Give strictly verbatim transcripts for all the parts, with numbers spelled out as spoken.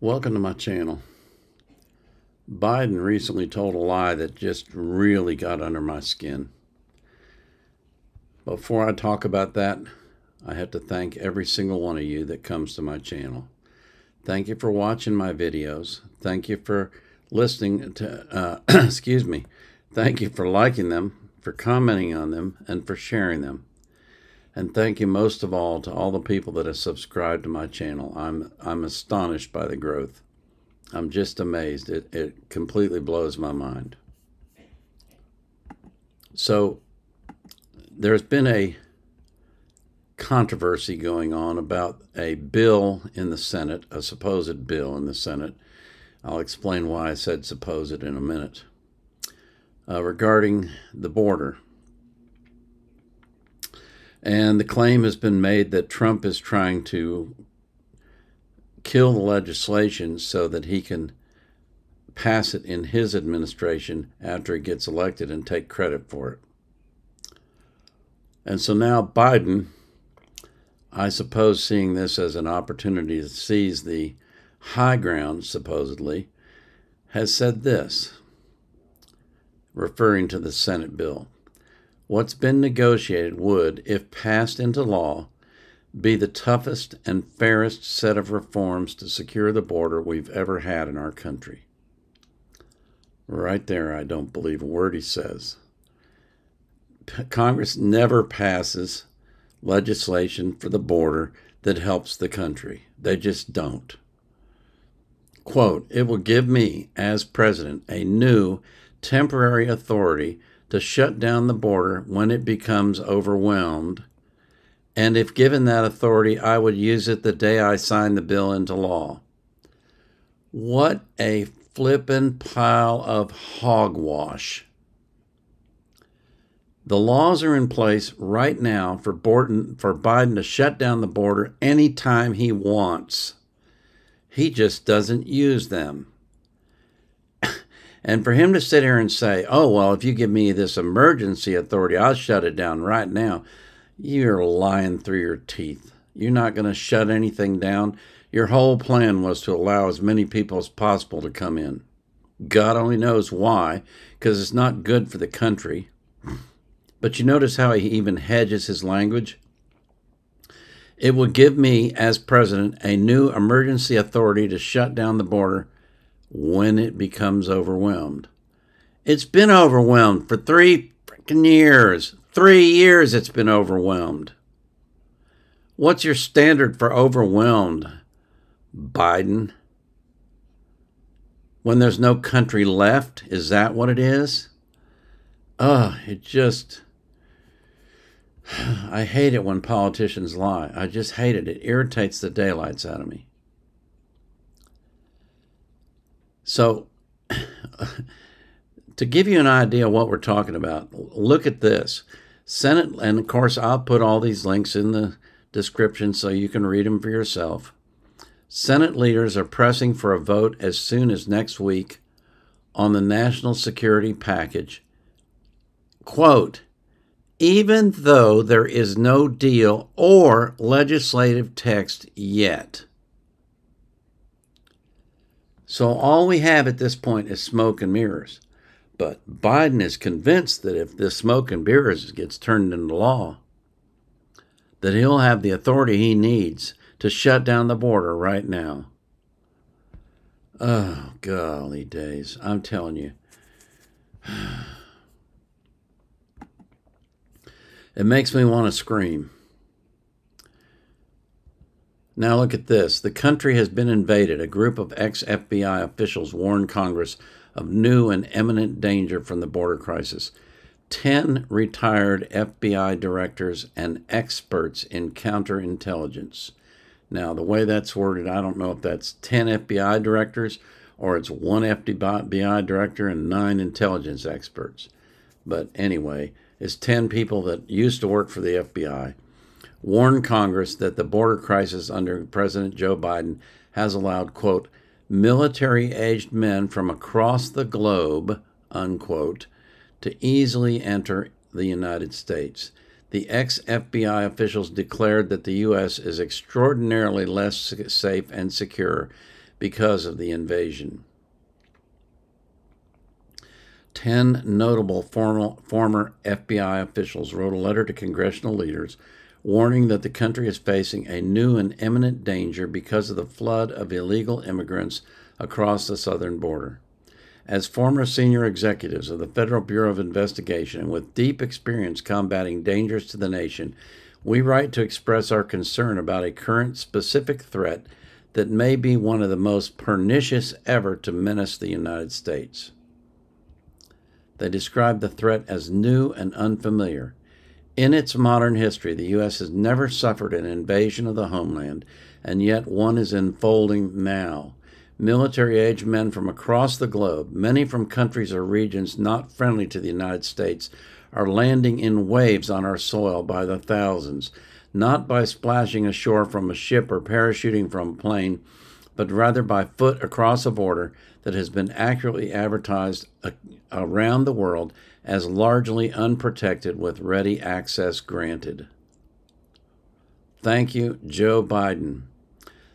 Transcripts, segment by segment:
Welcome to my channel. Biden recently told a lie that just really got under my skin. Before I talk about that, I have to thank every single one of you that comes to my channel. Thank you for watching my videos. Thank you for listening to, uh, excuse me. Thank you for liking them, for commenting on them, and for sharing them. And thank you most of all to all the people that have subscribed to my channel. I'm I'm astonished by the growth. I'm just amazed. It, it completely blows my mind. So there's been a controversy going on about a bill in the Senate, a supposed bill in the Senate. I'll explain why I said supposed in a minute, uh, regarding the border. And the claim has been made that Trump is trying to kill the legislation so that he can pass it in his administration after he gets elected and take credit for it. And so now Biden, I suppose seeing this as an opportunity to seize the high ground, supposedly, has said this, referring to the Senate bill. What's been negotiated would, if passed into law, be the toughest and fairest set of reforms to secure the border we've ever had in our country. Right there, I don't believe a word he says. Congress never passes legislation for the border that helps the country. They just don't. Quote, "It will give me, as president, a new temporary authority to shut down the border when it becomes overwhelmed, and if given that authority, I would use it the day I sign the bill into law." What a flippin' pile of hogwash. The laws are in place right now for Biden, for Biden to shut down the border anytime he wants. He just doesn't use them. And for him to sit here and say, oh, well, if you give me this emergency authority, I'll shut it down right now. You're lying through your teeth. You're not going to shut anything down. Your whole plan was to allow as many people as possible to come in. God only knows why, because it's not good for the country. But you notice how he even hedges his language? It will give me, as president, a new emergency authority to shut down the border when it becomes overwhelmed. It's been overwhelmed for three freaking years. Three years it's been overwhelmed. What's your standard for overwhelmed, Biden? When there's no country left, is that what it is? Oh, it just... I hate it when politicians lie. I just hate it. It irritates the daylights out of me. So, to give you an idea of what we're talking about, look at this. Senate, and of course I'll put all these links in the description so you can read them for yourself. Senate leaders are pressing for a vote as soon as next week on the national security package. Quote, "Even though there is no deal or legislative text yet." So all we have at this point is smoke and mirrors. But Biden is convinced that if this smoke and mirrors gets turned into law, that he'll have the authority he needs to shut down the border right now. Oh, golly days. I'm telling you. It makes me want to scream. Now look at this. The country has been invaded. A group of ex-F B I officials warned Congress of new and imminent danger from the border crisis. Ten retired F B I directors and experts in counterintelligence. Now, the way that's worded, I don't know if that's ten F B I directors or it's one F B I director and nine intelligence experts. But anyway, it's ten people that used to work for the F B I. Warned Congress that the border crisis under President Joe Biden has allowed, quote, military-aged men from across the globe, unquote, to easily enter the United States. The ex-F B I officials declared that the U S is extraordinarily less safe and secure because of the invasion. Ten notable former, former F B I officials wrote a letter to congressional leaders warning that the country is facing a new and imminent danger because of the flood of illegal immigrants across the southern border. As former senior executives of the Federal Bureau of Investigation and with deep experience combating dangers to the nation, we write to express our concern about a current specific threat that may be one of the most pernicious ever to menace the United States. They describe the threat as new and unfamiliar. In its modern history, the U S has never suffered an invasion of the homeland, and yet one is unfolding now. Military-age men from across the globe, many from countries or regions not friendly to the United States, are landing in waves on our soil by the thousands, not by splashing ashore from a ship or parachuting from a plane, but rather by foot across a border that has been accurately advertised around the world as largely unprotected with ready access granted. Thank you, Joe Biden,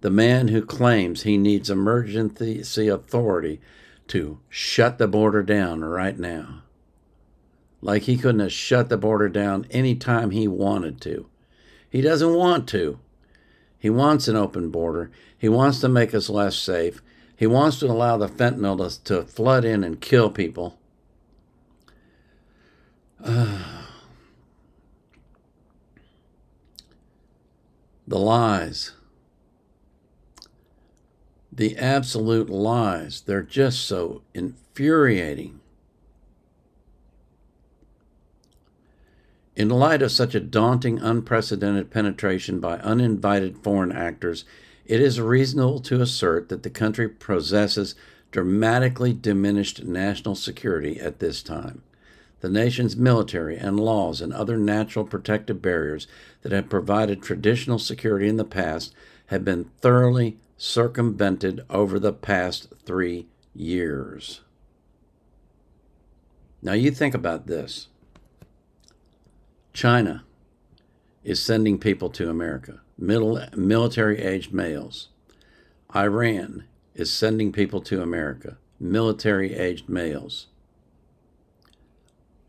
the man who claims he needs emergency authority to shut the border down right now. Like he couldn't have shut the border down any time he wanted to. He doesn't want to. He wants an open border. He wants to make us less safe. He wants to allow the fentanyl to, to flood in and kill people. Uh, the lies. The absolute lies. They're just so infuriating. In light of such a daunting, unprecedented penetration by uninvited foreign actors, it is reasonable to assert that the country possesses dramatically diminished national security at this time. The nation's military and laws and other natural protective barriers that have provided traditional security in the past have been thoroughly circumvented over the past three years. Now you think about this. China is sending people to America, middle military-aged males. Iran is sending people to America, military-aged males.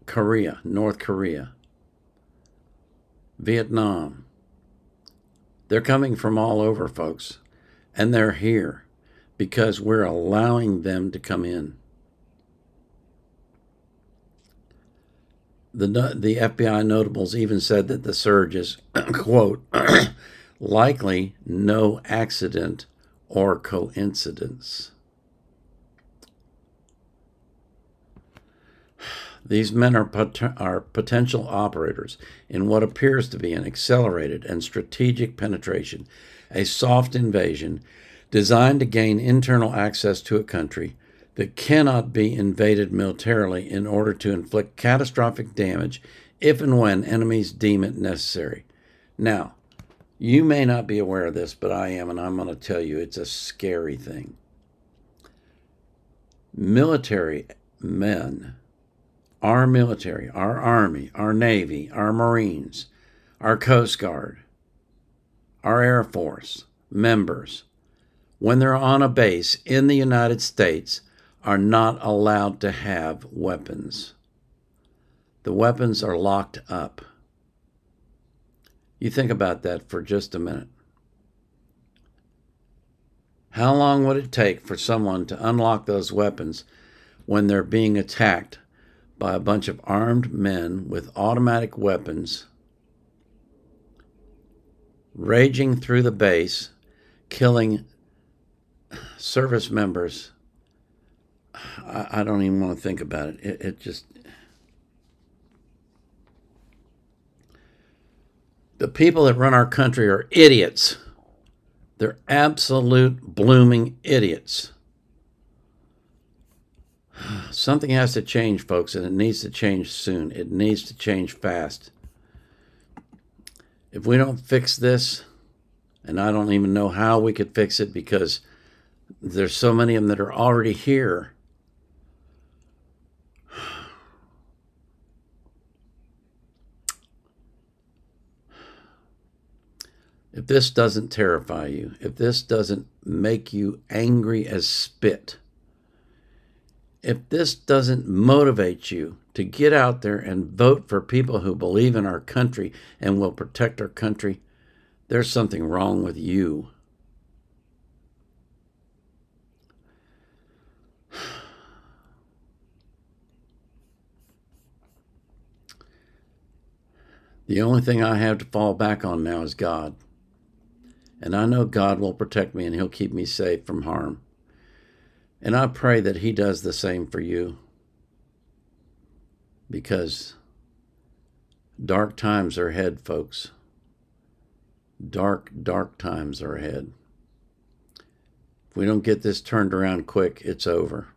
Korea, North Korea, Vietnam. They're coming from all over, folks, and they're here because we're allowing them to come in. The, the F B I notables even said that the surge is, quote, likely no accident or coincidence. These men are, pot are potential operators in what appears to be an accelerated and strategic penetration, a soft invasion designed to gain internal access to a country that cannot be invaded militarily in order to inflict catastrophic damage if and when enemies deem it necessary. Now, you may not be aware of this, but I am, and I'm going to tell you, it's a scary thing. Military men, our military, our Army, our Navy, our Marines, our Coast Guard, our Air Force members, when they're on a base in the United States, are not allowed to have weapons. The weapons are locked up. You think about that for just a minute. How long would it take for someone to unlock those weapons when they're being attacked by a bunch of armed men with automatic weapons raging through the base, killing service members? I don't even want to think about it. It, it just... The people that run our country are idiots. They're absolute blooming idiots. Something has to change, folks, and it needs to change soon. It needs to change fast. If we don't fix this, and I don't even know how we could fix it because there's so many of them that are already here. If this doesn't terrify you, if this doesn't make you angry as spit, if this doesn't motivate you to get out there and vote for people who believe in our country and will protect our country, there's something wrong with you. The only thing I have to fall back on now is God. And I know God will protect me and he'll keep me safe from harm. And I pray that he does the same for you, because dark times are ahead, folks. Dark, dark times are ahead. If we don't get this turned around quick, it's over.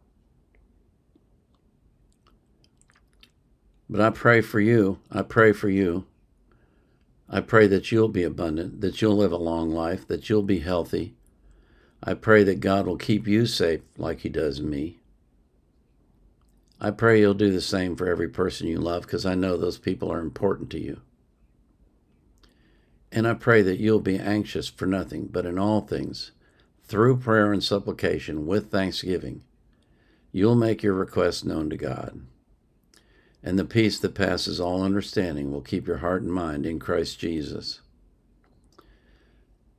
But I pray for you. I pray for you. I pray that you'll be abundant, that you'll live a long life, that you'll be healthy. I pray that God will keep you safe like he does me. I pray you'll do the same for every person you love, because I know those people are important to you. And I pray that you'll be anxious for nothing, but in all things, through prayer and supplication, with thanksgiving, you'll make your requests known to God. And the peace that passes all understanding will keep your heart and mind in Christ Jesus.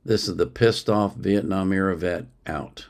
This is the pissed off Vietnam era vet out.